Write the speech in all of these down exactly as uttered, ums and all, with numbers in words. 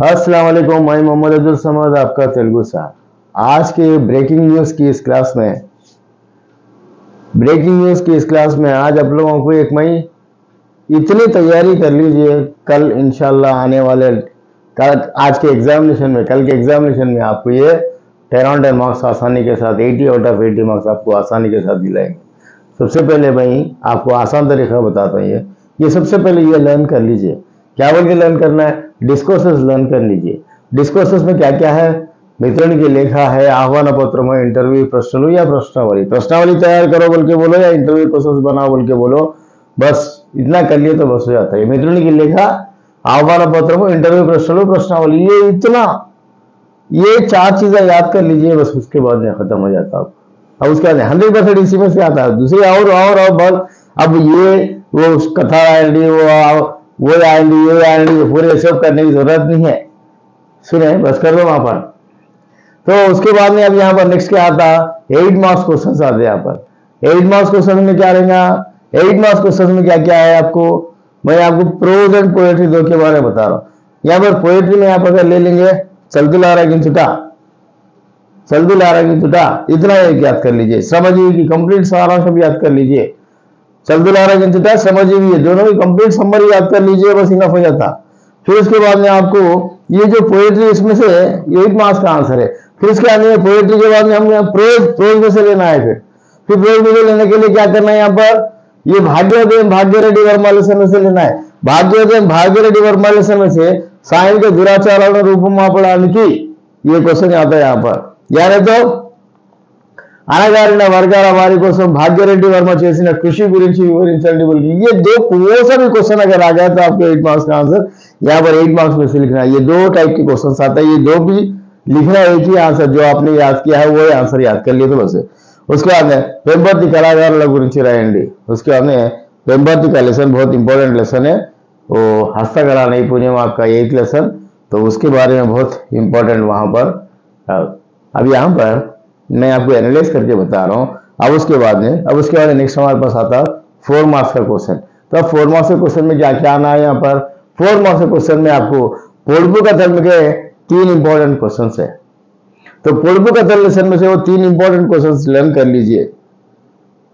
अस्सलाम वालेकुम, मैं मोहम्मद अब्दुल समद, आपका तेलुगु साहब। आज के ब्रेकिंग न्यूज़ की इस क्लास में ब्रेकिंग न्यूज़ की इस क्लास में आज आप लोगों को एक मई इतनी तैयारी कर लीजिए, कल इंशाल्लाह आने वाले आज के एग्जामिनेशन में कल के एग्जामिनेशन में आपको ये टेन ऑन टेन मार्क्स आसानी के साथ eighty out of eighty marks आपको आसानी के साथ दिलाएंगे। सबसे पहले भाई आपको आसान तरीका बताता हूँ, ये ये सबसे पहले ये लर्न कर लीजिए। क्या बोल के लर्न करना है? डिस्कोर्सेस लर्न कर लीजिए। डिस्कोर्सेस में क्या क्या है? वितरण की लेखा है, आह्वान पत्र में इंटरव्यू प्रश्न या प्रश्नावली प्रश्नावली तैयार करो बोल के बोलो या इंटरव्यू प्रोसेस बनाओ बोल के बोलो, बस इतना कर लिए तो बस हो जाता है। मित्रण की लेखा, आह्वान पत्र में इंटरव्यू प्रश्न प्रश्नावली, ये इतना ये चार चीजें याद कर लीजिए, बस उसके बाद में खत्म हो जाता है। अब उसके बाद हंड्रेड परसेंट इसी में से आता है। दूसरी और और और बस अब ये वो कथा आएगी, वो वो आएंगी, ये आएंगी, पूरे सब करने की जरूरत नहीं है, सुने बस कर दो वहां पर। तो उसके बाद में अब यहाँ पर नेक्स्ट क्या आता? एट मार्क्स क्वेश्चन आते हैं। यहाँ पर एट मार्क्स क्वेश्चन में क्या रहेगा? एट मार्क्स क्वेश्चन में क्या क्या है? आपको मैं आपको प्रोज एंड पोएट्री दो के बारे में बता रहा हूँ। यहाँ पर पोएट्री में आप अगर ले लेंगे चलदुलारा की चुटा चलदुलारा की चुटा इतना एक याद कर लीजिए। श्रमजीवी की कंप्लीट सारांश भी याद कर लीजिए। चलदुलारा की चुटा, श्रमजीवी दोनों की कंप्लीट समरी याद कर लीजिए, बस इनफ हो जाता। फिर उसके बाद में आपको ये जो पोएट्री इसमें से एट मार्क्स का आंसर है। फिर उसके बाद में पोएट्री के बाद में हमने प्रोज प्रोज में से लेना है। फिर फिर प्रोज में से लेने के लिए क्या करना है? यहाँ पर ये भाग्योदय भाग्य रेड्डी वर्मालेशन में से लेना है। भाग्योदय भाग्य रेड्डी वर्मालेशन में से साइन के दुराचार रूप मापड़ाने की ये क्वेश्चन आता है। यहाँ पर यानी तो అనగారిన వర్గాల వారి కోసం భాగ్యరెడ్డి వర్మ చేసిన కృషి గురించి వివరించండి बोल ये दो कोसा भी क्वेश्चन अगर आ गया तो आपको एट मार्क्स का आंसर यहाँ पर एट मार्क्स में से लिखना है। ये दो टाइप के क्वेश्चन आता है, ये दो भी लिखना है, एक ही आंसर जो आपने याद किया है वो आंसर याद कर लिए तो बस। उसके बाद में वेंबर्ति कलाकारुల గురించి రాయండి। उसके बाद में वेंबर्ति का लेसन बहुत इंपॉर्टेंट लेसन है, वो हस्तकला नैपुण्यम आपका एक लेसन, तो उसके बारे में बहुत इंपॉर्टेंट वहां पर। अब यहाँ पर मैं आपको एनालाइज करके बता रहा हूँ। अब उसके बाद में अब उसके बाद नेक्स्ट हमारे पास आता है फोर मार्क्स का क्वेश्चन। तो अब फोर मार्क्स के क्वेश्चन में क्या क्या आना है? यहाँ पर फोर मार्क्स के क्वेश्चन में आपको पोल्पु कथन के तीन इंपॉर्टेंट क्वेश्चन है, तो पोल्पु कथन लेसन में से वो तीन इंपॉर्टेंट क्वेश्चन लर्न कर लीजिए।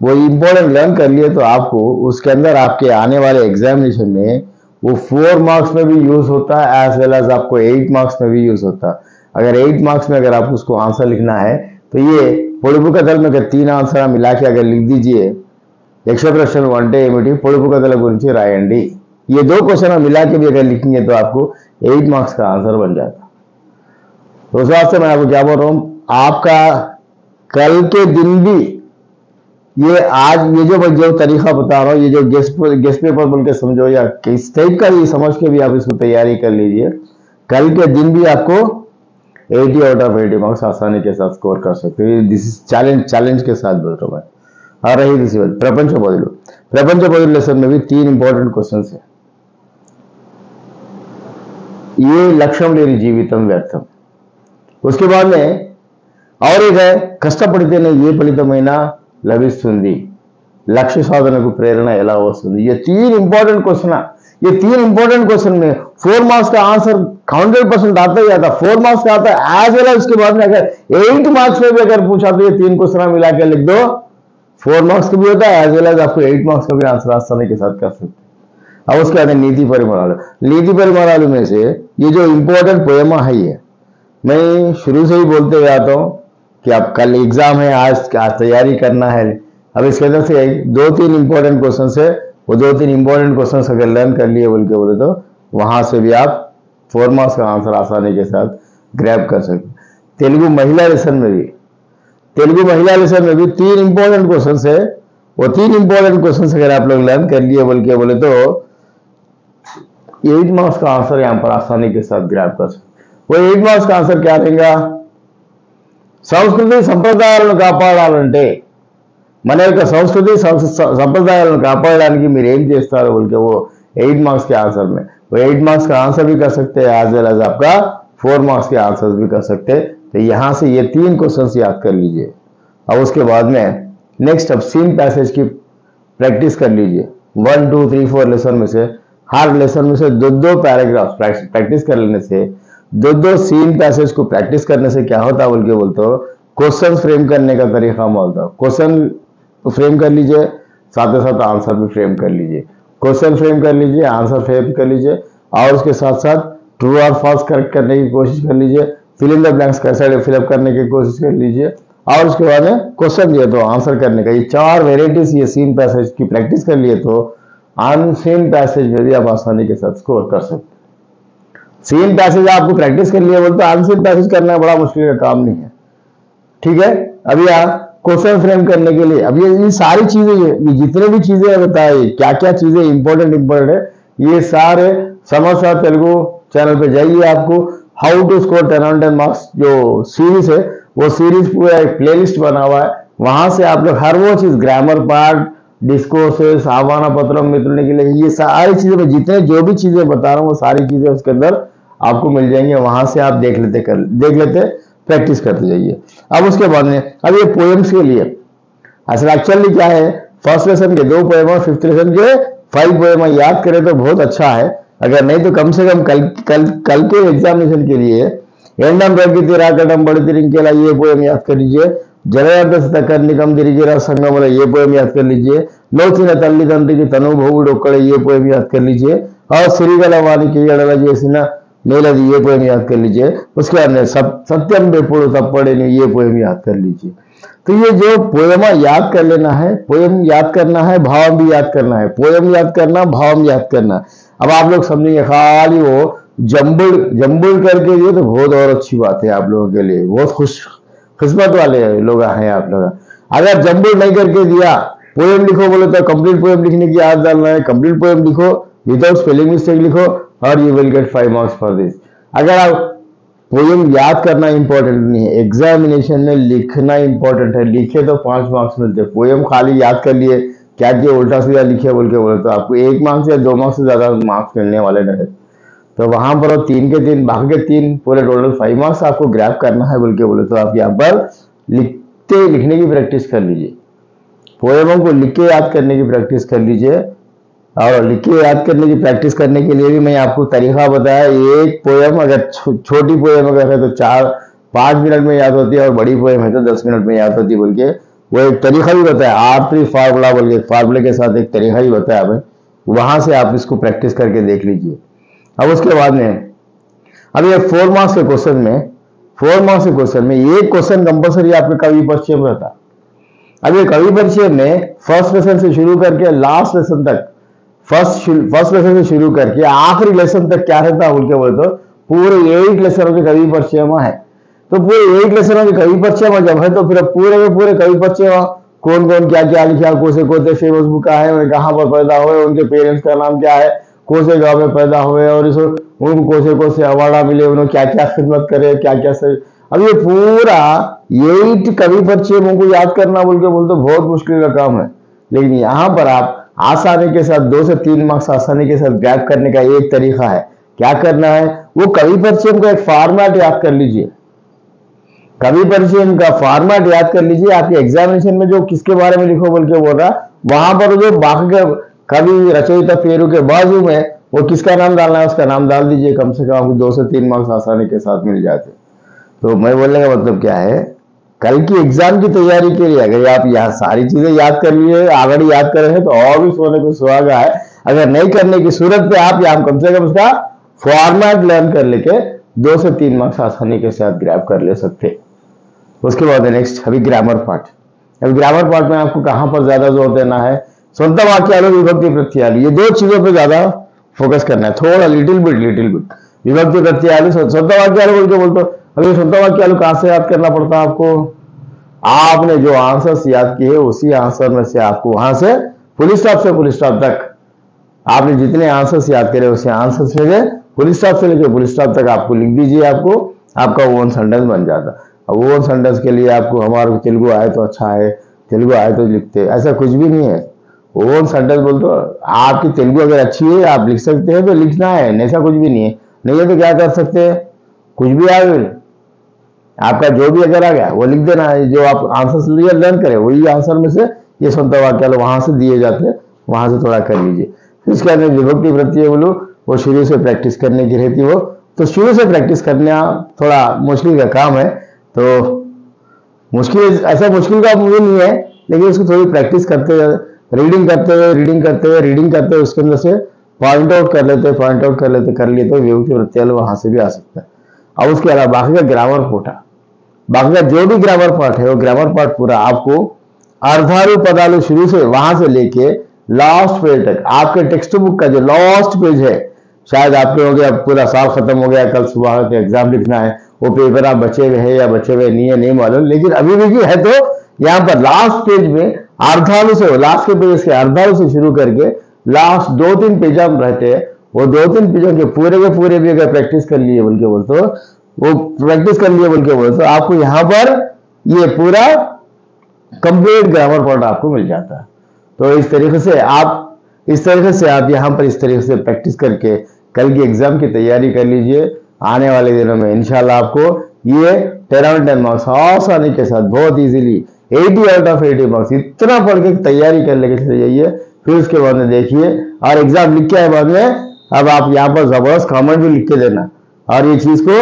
वो इंपॉर्टेंट लर्न कर लिए तो आपको उसके अंदर आपके आने वाले एग्जामिनेशन में वो फोर मार्क्स में भी यूज होता है, एज वेल एज आपको एट मार्क्स में भी यूज होता है। अगर एट मार्क्स में अगर आपको उसको आंसर लिखना है तो ये పొడుపు కథలు में अगर तीन आंसर मिला के अगर लिख दीजिए, यक्षा ప్రశ్నలు అంటే ఏమిటి, పొడుపు కథల గురించి రాయండి, ये दो क्वेश्चन मिला के भी अगर लिखेंगे तो आपको एट मार्क्स का आंसर बन जाता। तो उस वास्ते मैं आपको क्या बोल रहा हूँ, आपका कल के दिन भी ये आज ये जो जो तरीका बता रहा हूँ, ये जो गेस्ट गेस्ट पेपर बोल के समझो या किस टाइप का ये समझ के भी आप इसको तैयारी कर लीजिए। कल के दिन भी आपको eighty out of eighty marks आसानी के साथ स्कोर कर सकते हो। दिस इज चैलेंज चैलेंज के साथ बोल रहा हूँ मैं। और रही दूसरी बात, प्रपंच बदलो प्रपंच बदलो लेसन में भी तीन इंपॉर्टेंट क्वेश्चन है। ये लक्ष्यम लेनी जीवितम व्यर्थम। उसके बाद में और एक है कष्टपड़ितेने ये फलितमैना लभिस्तुंदी, लक्ष्य साधनकु प्रेरणा एला वस्तुंदी। ये तीन इंपॉर्टेंट क्वेश्चन, ये तीन इंपॉर्टेंट क्वेश्चन में फोर मार्क्स का आंसर हंड्रेड परसेंट आता ही आता, फोर मार्क्स का आता है एज वेल एज। उसके बाद में अगर एट मार्क्स में भी अगर पूछा तो ये तीन क्वेश्चन मिला के लिख दो, फोर मार्क्स का भी होता है एज वेल एज आपको एट मार्क्स का भी आंसर आसानी के साथ कर सकते। अब उसके बाद नीति परिमराल नीति परिमराल में से ये जो इंपॉर्टेंट पोएमा है, ये मैं शुरू से ही बोलते हुए आता हूँ कि आप कल एग्जाम है, आज आज तैयारी करना है। अब इसके अंदर से दो तीन इंपॉर्टेंट क्वेश्चंस है, वो दो तीन इंपॉर्टेंट क्वेश्चंस अगर लर्न कर लिए बोल के बोले तो वहां से भी आप फोर मार्क्स का आंसर आसानी के साथ ग्रैब कर सकते। तेलुगु महिला लेसन में भी तेलुगु महिला लेसन में भी तीन इंपॉर्टेंट क्वेश्चंस है, वो तीन इंपॉर्टेंट क्वेश्चंस अगर आप लोग लर्न कर लिए बोल के बोले तो एट मार्क्स का आंसर यहाँ पर आसानी के साथ ग्रैब कर सकते। वो एट मार्क्स का आंसर क्या देगा? संस्कृति संप्रदायालनु कापाडालंटे मन యొక్క సంస్కృతి సంప్రదాయాలను కాపాడడానికి మీరు ఏం చేస్తారు बोल के वो एट मार्क्स के आंसर में वो एट मार्क्स का आंसर भी कर सकते हैं, एज वेल एज आपका फोर मार्क्स के आंसर भी कर सकते। तो यहाँ से ये तीन क्वेश्चन याद कर लीजिए। अब उसके बाद में नेक्स्ट अब सीन पैसेज की प्रैक्टिस कर लीजिए। One two three four lesson में से हर लेसन में से दो दो पैराग्राफ प्रैक्टिस कर लेने से दो दो सीन पैसेज को प्रैक्टिस करने से क्या होता है बोल के बोलते हो, क्वेश्चन फ्रेम करने का तरीका बोलता हो। क्वेश्चन फ्रेम कर लीजिए, साथ ही साथ आंसर भी फ्रेम कर लीजिए, क्वेश्चन फ्रेम कर लीजिए, आंसर फ्रेम कर लीजिए, और उसके साथ साथ ट्रू और फॉल्स करेक्ट करने की कोशिश कर लीजिए, फिल इन द ब्लैंक्स कैसे फिलअप करने की कोशिश कर लीजिए, और उसके बाद में क्वेश्चन दिए तो आंसर करने का। ये चार वेराइटीज ये सीन पैसेज की प्रैक्टिस कर लिए तो अनसीन पैसेज में भी आप आसानी के साथ स्कोर कर सकते। सीन पैसेज आपको प्रैक्टिस कर लिए बोलते अनसीन पैसेज करना बड़ा मुश्किल का काम नहीं है, ठीक है। अभी आप क्वेश्चन फ्रेम करने के लिए, अब ये ये सारी चीजें, ये जितने भी चीजें बताए क्या क्या चीजें इंपॉर्टेंट इंपॉर्टेंट है, ये सारे समद सर तेलुगु चैनल पे जाइए, आपको how to score ten on ten marks जो सीरीज है वो सीरीज पूरा एक प्लेलिस्ट बना हुआ है, वहां से आप लोग हर वो चीज ग्रामर पार्ट, डिस्कोर्सेस, आह्वान पत्रम, मित्रने के लिए, ये सारी चीजें मैं जितने जो भी चीजें बता रहा हूँ वो सारी चीजें उसके अंदर आपको मिल जाएंगे, वहां से आप देख लेते कर देख लेते प्रैक्टिस करते जाइए। अब उसके बाद में अब ये पोएम्स के लिए असल एक्चुअली क्या है, फर्स्ट लेसन के दो पोएम और फिफ्थ लेसन के फाइव पोएम याद करें तो बहुत अच्छा है, अगर नहीं तो कम से कम कल कल कल के एग्जामिनेशन के लिए एंडम रखी तेरा कदम बड़े तिरंकेला ये पोएम याद कर लीजिए, जलयादर निगम दिरीगिरा संगम वाला ये पोएम याद कर लीजिए, लोचिन तल्ली तंत्र की तनु भोड़ ये पोएम याद कर लीजिए, और श्रीगला वाणी की जैसी मेला दी ये पोएम याद कर लीजिए, उसके बाद सब सत्यम बेपुर तब पड़े नहीं ये पोएम याद कर लीजिए। तो ये जो पोएम याद कर लेना है, पोएम याद करना है, भाव भी याद करना है, पोएम याद करना, भाव याद करना। अब आप लोग समझेंगे खाली वो जम्बुल जम्बुल करके दिए तो बहुत और अच्छी बात है, आप लोगों के लिए बहुत खुश किस्मत वाले लोग हैं आप लोग। अगर जम्बुल नहीं करके दिया पोएम लिखो बोले तो कंप्लीट पोएम लिखने की याद डालना है, कंप्लीट पोएम लिखो विदाउट स्पेलिंग मिस्टेक लिखो और you will get five marks for this. अगर आप पोएम याद करना इंपॉर्टेंट नहीं है, एग्जामिनेशन में लिखना इंपॉर्टेंट है, लिखे तो पांच मार्क्स मिलते हैं। पोएम खाली याद कर लिए क्या किया उल्टा सीधा लिखे बोल के बोले तो आपको एक मार्क्स या दो मार्क्स से ज्यादा मार्क्स मिलने वाले नहीं, तो वहां पर तीन के तीन भाग के तीन पूरे टोटल फाइव मार्क्स आपको ग्रैब करना है बोल के बोले तो आप यहाँ पर लिखते लिखने की प्रैक्टिस कर लीजिए, पोएमों को लिख के याद करने की प्रैक्टिस कर लीजिए। और लिखे याद करने की प्रैक्टिस करने के लिए भी मैं आपको तरीका बताया, एक पोएम अगर छो, छोटी पोएम अगर है तो चार पाँच मिनट में याद होती है, और बड़ी पोएम है तो दस मिनट में याद होती है बोल के वो एक तरीका भी बताया, आर थ्री फार्मूला बोल के फार्मूले के साथ एक तरीका भी बताया हमें, वहां से आप इसको प्रैक्टिस करके देख लीजिए। अब उसके बाद में अब ये फोर मार्क्स के क्वेश्चन में फोर मार्क्स के क्वेश्चन में एक क्वेश्चन कंपल्सरी आपके कवि परिचय में रहता। अब ये कवि परिचय में फर्स्ट लेसन से शुरू करके लास्ट लेसन तक, फर्स्ट फर्स्ट लेसन से शुरू करके आखिरी लेसन तक क्या रहता है बोल के बोलते तो पूरे एट लेसनों के कवि परिचय है, तो पूरे एट लेसनों के कवि परिचय जब है तो फिर पूरे के पूरे कवि परिचय कौन कौन क्या क्या लिखा, कोसे कोते फेमस बुक है, उन्हें कहाँ पर पैदा हुए, उनके पेरेंट्स का नाम क्या है, कोसे गांव में पैदा हुए और इस उन कोसे कोसे अवार्ड मिले, उन्होंने क्या क्या खिदमत करे, क्या क्या से। अब ये पूरा एट कवि परिचयों को याद करना बोल के बोलते बहुत मुश्किल का काम है, लेकिन यहाँ पर आप आसानी के साथ दो से तीन मार्क्स आसानी के साथ ग्रैब करने का एक तरीका है। क्या करना है, वो कवि परिचय का एक फॉर्मेट याद कर लीजिए, कवि परिचय का फॉर्मेट याद कर लीजिए, आपके एग्जामिनेशन में जो किसके बारे में लिखो बोल के बोल रहा वहां पर जो बाकी के कवि रचयिता पेरू के बाजू में वो किसका नाम डालना है उसका नाम डाल दीजिए, कम से कम आपको दो से तीन मार्क्स आसानी के साथ मिल जाते। तो मैं बोलने का मतलब क्या है, कल की एग्जाम की तैयारी के लिए अगर आप यहाँ सारी चीजें याद कर लिए आगे याद कर रहे हैं तो और भी सोने को सुहागा है, अगर नहीं करने की सूरत पे आप यहाँ कम से कम उसका फॉर्मेट लर्न कर लेके दो से तीन मार्क्स आसानी के साथ ग्रैब कर ले सकते। उसके बाद नेक्स्ट अभी ग्रामर पार्ट, अभी ग्रामर पार्ट में आपको कहाँ पर ज्यादा जोर देना है, स्वतः वाक्य विभक्ति प्रत्यय ये दो चीजों पर ज्यादा फोकस करना है, थोड़ा लिटिल बिट लिटिल बिट विभक्ति प्रत्यय स्वतः वाक्य बोल के बोलते हो। अभी सुनता हुआ क्या कहाँ से याद करना पड़ता है आपको, आपने जो आंसर्स याद किए उसी आंसर में से आपको वहां से पुलिस स्टॉप से पुलिस स्टॉप तक आपने जितने आंसर्स याद करे उसी आंसर्स में से पुलिस स्टॉप से लेकर पुलिस स्टॉप तक आपको लिख दीजिए, आपको आपका ओन सेंटेंस बन जाता। अब ओन सेंटेंस के लिए आपको हमारे तेलुगु आए तो अच्छा है, तेलुगु आए तो लिखते, ऐसा कुछ भी नहीं है। ओन सेंटेंस बोल दो, आपकी तेलुगु अगर अच्छी है आप लिख सकते हैं तो लिखना है, ऐसा कुछ भी नहीं है। नहीं है तो क्या कर सकते हैं, कुछ भी आए आपका जो भी अगर आ गया वो लिख देना है, जो आप आंसर लिए लर्न करें वही आंसर में से ये स्वतः वाक्य वहां से दिए जाते हैं वहां से थोड़ा कर लीजिए। इसके बाद विभक्ति प्रत्यय बोलो वो शुरू से प्रैक्टिस करने की रहती, वो तो शुरू से प्रैक्टिस करना थोड़ा मुश्किल का काम है, तो मुश्किल ऐसा मुश्किल का मूवी नहीं है, लेकिन उसको थोड़ी प्रैक्टिस करते रीडिंग करते हुए रीडिंग करते हुए रीडिंग करते हुए उसके अंदर से पॉइंट आउट कर लेते पॉइंट आउट कर लेते कर लेते व्यू की प्रत्यय वहां से भी आ सकता है। और उसके अलावा बाकी का ग्रामर पोटा बाकी का जो भी ग्रामर पार्ट है वो ग्रामर पार्ट पूरा आपको अर्धालु पदालु शुरू से वहां से लेके लास्ट पेज तक आपके टेक्स्ट बुक का जो लास्ट पेज है, शायद आपके हो गया पूरा साल खत्म हो गया, कल सुबह के एग्जाम लिखना है, वो पेपर आप बचे हुए है या बचे हुए नहीं है नहीं मालूम, लेकिन अभी भी है तो यहाँ पर लास्ट पेज में अर्धालु से लास्ट के पेज के अर्धालु से शुरू करके लास्ट दो तीन पेज हम रहते हैं, वो दो तीन पेजों के पूरे के पूरे भी अगर प्रैक्टिस कर लिए बोल के बोलते वो प्रैक्टिस कर लिए बोल के बोले तो आपको यहाँ पर ये पूरा कंप्लीट ग्रामर पार्ट आपको मिल जाता है। तो इस तरीके से आप इस तरीके से आप यहाँ पर इस तरीके से प्रैक्टिस करके कल की एग्जाम की तैयारी कर लीजिए। आने वाले दिनों में इंशाल्लाह आपको ये टेन टेन मार्क्स आसानी के साथ बहुत easily eighty out of eighty marks इतना पढ़ के तैयारी कर लेके चले जाइए, फिर उसके बाद में देखिए और एग्जाम लिख के आए बाद में अब आप यहाँ पर जबरदस्त कॉमेंट भी लिख के देना और ये चीज को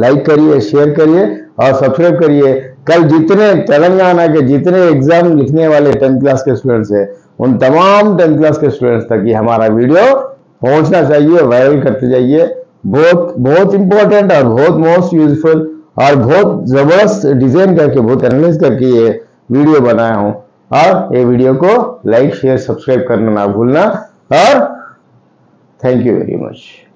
लाइक करिए, शेयर करिए और सब्सक्राइब करिए। कल जितने तेलंगाना के जितने एग्जाम लिखने वाले टेंथ क्लास के स्टूडेंट्स हैं उन तमाम टेंथ क्लास के स्टूडेंट्स तक ये हमारा वीडियो पहुंचना चाहिए, वायरल करते जाइए। बहुत बहुत इंपॉर्टेंट और बहुत मोस्ट यूजफुल और बहुत जबरदस्त डिजाइन करके बहुत एनालिस करके ये वीडियो बनाया हूँ और ये वीडियो को लाइक शेयर सब्सक्राइब करना ना भूलना और थैंक यू वेरी मच।